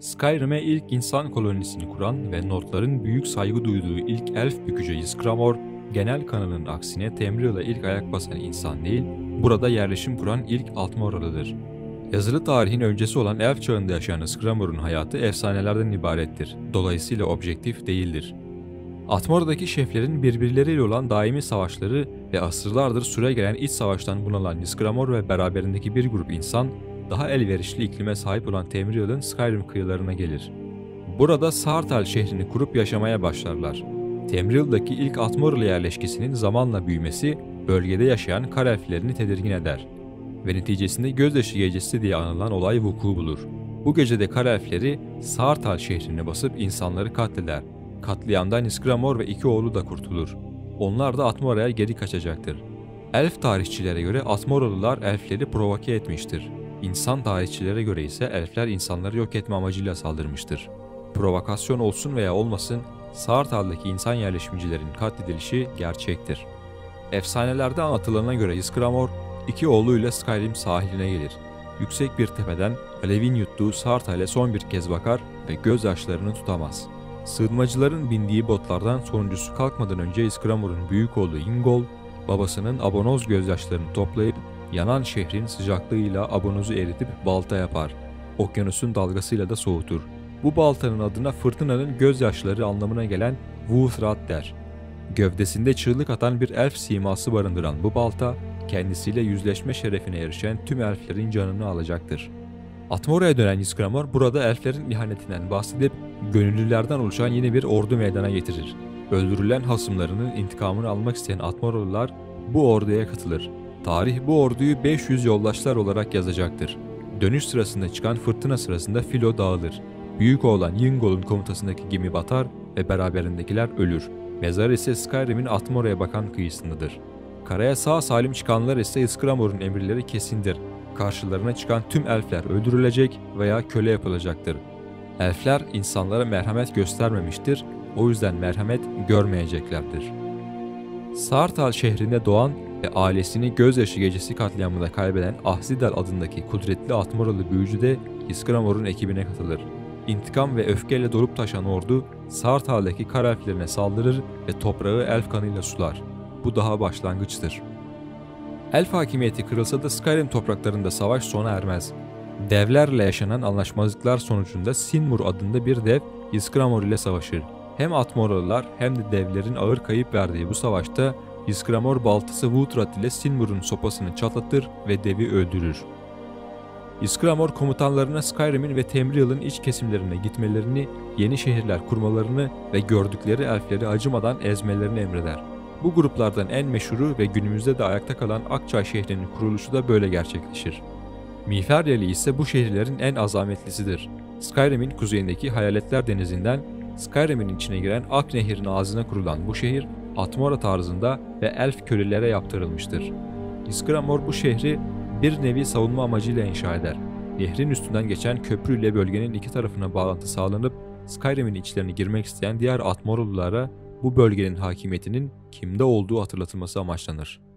Skyrim'e ilk insan kolonisini kuran ve Nordların büyük saygı duyduğu ilk elf bükücü Ysgramor, genel kanının aksine Tamriel'e ilk ayak basan insan değil, burada yerleşim kuran ilk Atmoralıdır. Yazılı tarihin öncesi olan elf çağında yaşayan Ysgramor'un hayatı efsanelerden ibarettir, dolayısıyla objektif değildir. Atmora'daki şeflerin birbirleriyle olan daimi savaşları ve asırlardır süregelen iç savaştan bunalan Ysgramor ve beraberindeki bir grup insan, daha elverişli iklime sahip olan Tamriel'in Skyrim kıyılarına gelir. Burada Saarthal şehrini kurup yaşamaya başlarlar. Tamriel'daki ilk Atmoralı yerleşkesinin zamanla büyümesi, bölgede yaşayan Kara Elflerini tedirgin eder ve neticesinde Gözyaşı Gecesi diye anılan olay vuku bulur. Bu gecede Kara Elfleri Saarthal şehrini basıp insanları katleder. Katliamdan Ysgramor ve iki oğlu da kurtulur. Onlar da Atmora'ya geri kaçacaktır. Elf tarihçilere göre Atmoralılar elfleri provoke etmiştir. İnsan tarihçilere göre ise elfler insanları yok etme amacıyla saldırmıştır. Provokasyon olsun veya olmasın, Saarthal'daki insan yerleşimcilerin katledilişi gerçektir. Efsanelerde anlatılana göre Ysgramor, iki oğluyla Skyrim sahiline gelir. Yüksek bir tepeden alevin yuttuğu Saarthal'e son bir kez bakar ve gözyaşlarını tutamaz. Sığınmacıların bindiği botlardan sonuncusu kalkmadan önce Ysgramor'un büyük oğlu Yngol, babasının abonoz gözyaşlarını toplayıp yanan şehrin sıcaklığıyla abonozu eritip balta yapar. Okyanusun dalgasıyla da soğutur. Bu baltanın adına fırtınanın gözyaşları anlamına gelen Wuthrad der. Gövdesinde çığlık atan bir elf siması barındıran bu balta, kendisiyle yüzleşme şerefine erişen tüm elflerin canını alacaktır. Atmora'ya dönen Ysgramor burada elflerin ihanetinden bahsedip gönüllülerden oluşan yeni bir ordu meydana getirir. Öldürülen hasımlarının intikamını almak isteyen Atmoralılar bu orduya katılır. Tarih bu orduyu 500 yoldaşlar olarak yazacaktır. Dönüş sırasında çıkan fırtına sırasında filo dağılır. Büyük oğlan Yungol'un komutasındaki gemi batar ve beraberindekiler ölür. Mezar ise Skyrim'in Atmora'ya bakan kıyısındadır. Karaya sağ salim çıkanlar ise Ysgramor'un emirleri kesindir. Karşılarına çıkan tüm elfler öldürülecek veya köle yapılacaktır. Elfler insanlara merhamet göstermemiştir, o yüzden merhamet görmeyeceklerdir. Saarthal şehrinde doğan ve ailesini Gözyaşı Gecesi katliamında kaybeden Ahzidal adındaki kudretli Atmoralı büyücü de Ysgramor'un ekibine katılır. İntikam ve öfkeyle dolup taşan ordu Saarthal'daki Kara Elflerine saldırır ve toprağı elf kanıyla sular. Bu daha başlangıçtır. Elf hakimiyeti kırılsa da Skyrim topraklarında savaş sona ermez. Devlerle yaşanan anlaşmazlıklar sonucunda Sinmur adında bir dev Ysgramor ile savaşır. Hem Atmoralılar hem de devlerin ağır kayıp verdiği bu savaşta Ysgramor baltası Wuthrad ile Sinmur'un sopasını çatlatır ve devi öldürür. Ysgramor komutanlarına Skyrim'in ve Tamriel'in iç kesimlerine gitmelerini, yeni şehirler kurmalarını ve gördükleri elfleri acımadan ezmelerini emreder. Bu gruplardan en meşhuru ve günümüzde de ayakta kalan Akçay şehrinin kuruluşu da böyle gerçekleşir. Mifaryeli ise bu şehirlerin en azametlisidir. Skyrim'in kuzeyindeki Hayaletler Denizi'nden Skyrim'in içine giren Aknehir'in ağzına kurulan bu şehir, Atmora tarzında ve elf kölelere yaptırılmıştır. Ysgramor bu şehri bir nevi savunma amacıyla inşa eder. Nehrin üstünden geçen köprüyle bölgenin iki tarafına bağlantı sağlanıp Skyrim'in içlerine girmek isteyen diğer Atmoralılara bu bölgenin hakimiyetinin kimde olduğu hatırlatılması amaçlanır.